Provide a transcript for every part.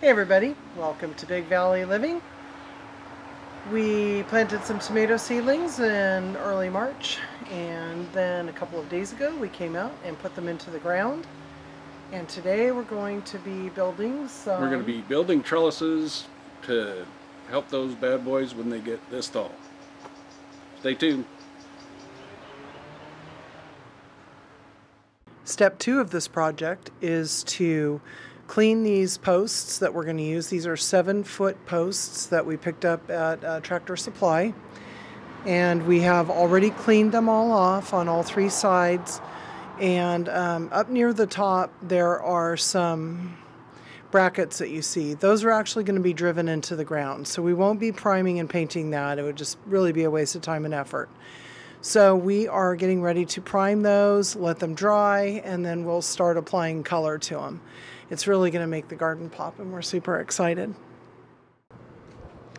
Hey everybody, welcome to Big Valley Living. We planted some tomato seedlings in early March, and then a couple of days ago we came out and put them into the ground. And today we're going to be building some... We're going to be building trellises to help those bad boys when they get this tall. Stay tuned. Step 2 of this project is to clean these posts that we're going to use. These are 7-foot posts that we picked up at Tractor Supply, and we have already cleaned them all off on all 3 sides. And up near the top there are some brackets that you see. Those are actually going to be driven into the ground, so we won't be priming and painting that. It would just really be a waste of time and effort. So we are getting ready to prime those, let them dry, and then we'll start applying color to them. It's really going to make the garden pop, and we're super excited.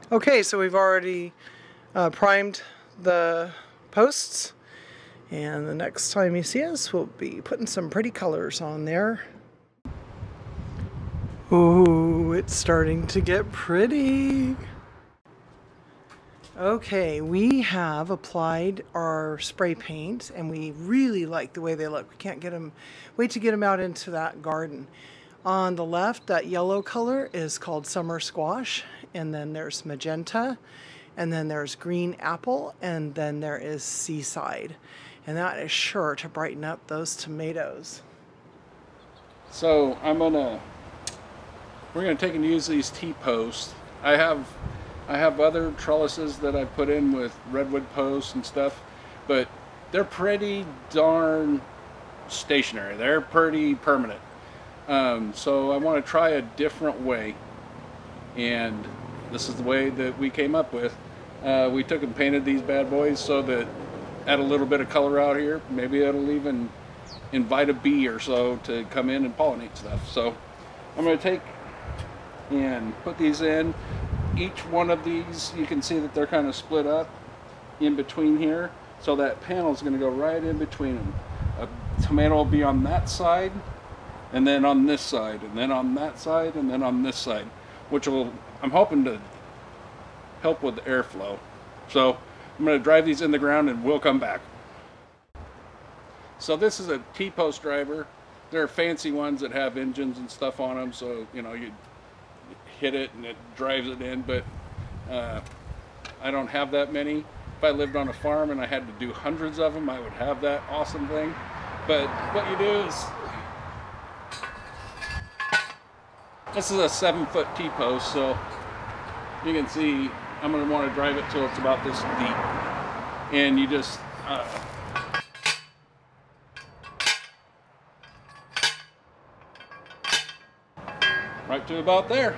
Okay, so we've already primed the posts, and the next time you see us, we'll be putting some pretty colors on there. Ooh, it's starting to get pretty. Okay, we have applied our spray paint, and we really like the way they look. We can't wait to get them out into that garden. On the left, that yellow color is called summer squash, and then there's magenta, and then there's green apple, and then there is seaside. And that is sure to brighten up those tomatoes. So we're gonna take and use these T-posts. I have other trellises that I put in with redwood posts and stuff, but they're pretty darn stationary. They're pretty permanent. So I want to try a different way, and this is the way that we came up with. We took and painted these bad boys so that add a little bit of color out here. Maybe it'll even invite a bee or so to come in and pollinate stuff. So I'm going to take and put these in. Each one of these, you can see that they're kind of split up in between here, so that panel is going to go right in between them. A tomato will be on that side, and then on this side, and then on that side, and then on this side, which will, I'm hoping to help with the airflow. So I'm going to drive these in the ground, and we'll come back. So this is a T-post driver. There are fancy ones that have engines and stuff on them, so you know, you hit it and it drives it in, but I don't have that many. If I lived on a farm and I had to do hundreds of them, I would have that awesome thing. But what you do is, this is a 7-foot T-post, so you can see I'm going to want to drive it till it's about this deep, and you just right to about there.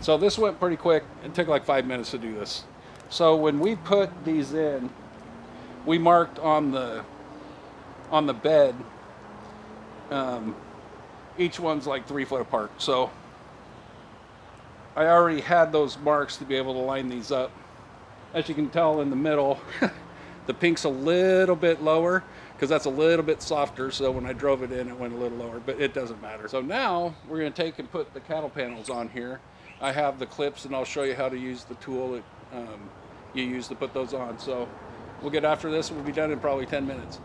So this went pretty quick. It took like 5 minutes to do this. So when we put these in, we marked on the bed. Each one's like 3 foot apart. So I already had those marks to be able to line these up. As you can tell in the middle, the pink's a little bit lower because that's a little bit softer. So when I drove it in, it went a little lower, but it doesn't matter. So now we're gonna take and put the cattle panels on here. I have the clips, and I'll show you how to use the tool that you use to put those on. So we'll get after this. We'll be done in probably 10 minutes.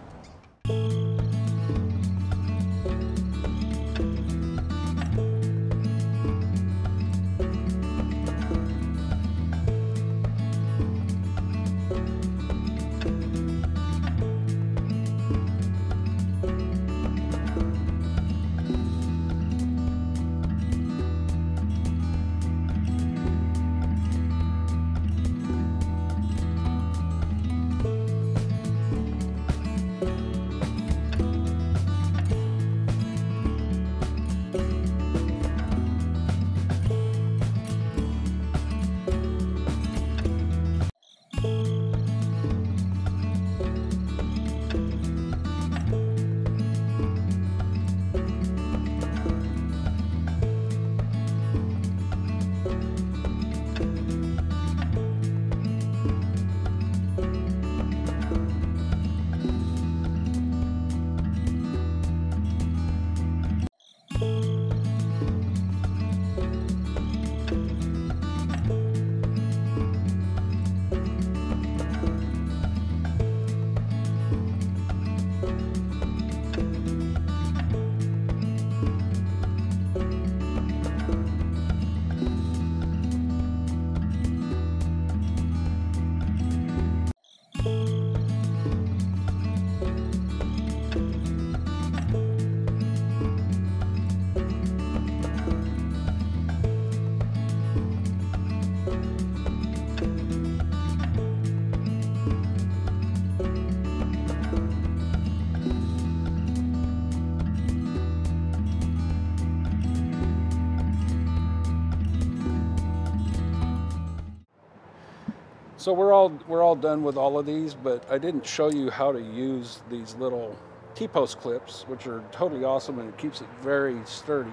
So we're all done with all of these, but I didn't show you how to use these little T-post clips, which are totally awesome, and it keeps it very sturdy.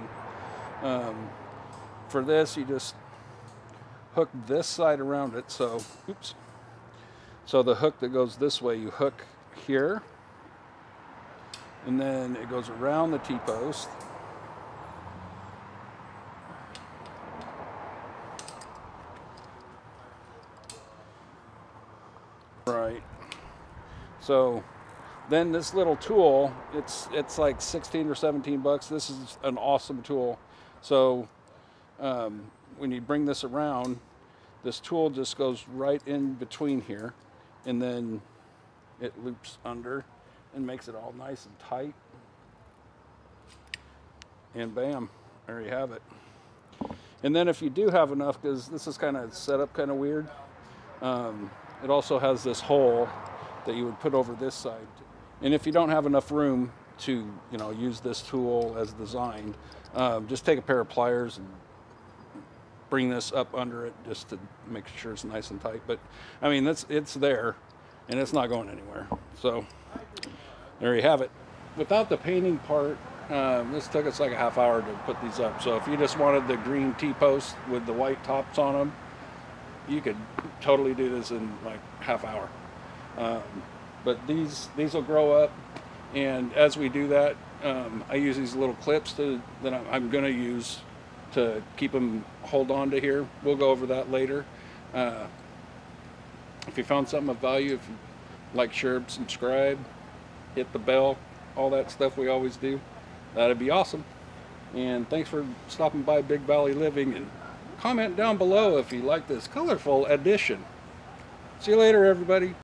For this, you just hook this side around it. So, oops. So the hook that goes this way, you hook here, and then it goes around the T-post. Right. So then this little tool, it's like 16 or 17 bucks. This is an awesome tool. So when you bring this around, this tool just goes right in between here, and then it loops under and makes it all nice and tight. And bam, there you have it. And then if you do have enough, because this is kind of set up kind of weird, it also has this hole that you would put over this side. And if you don't have enough room to, you know, use this tool as designed, just take a pair of pliers and bring this up under it just to make sure it's nice and tight. But I mean, it's there, and it's not going anywhere. So there you have it. Without the painting part, this took us like a half hour to put these up. So if you just wanted the green T-posts with the white tops on them, you could totally do this in like half hour. But these will grow up, and as we do that, I use these little clips that I'm going to use to keep them hold on to here. We'll go over that later. If you found something of value, if you like, share, subscribe, hit the bell, all that stuff we always do, that'd be awesome. And thanks for stopping by Big Valley Living, and comment down below if you like this colorful edition. See you later, everybody.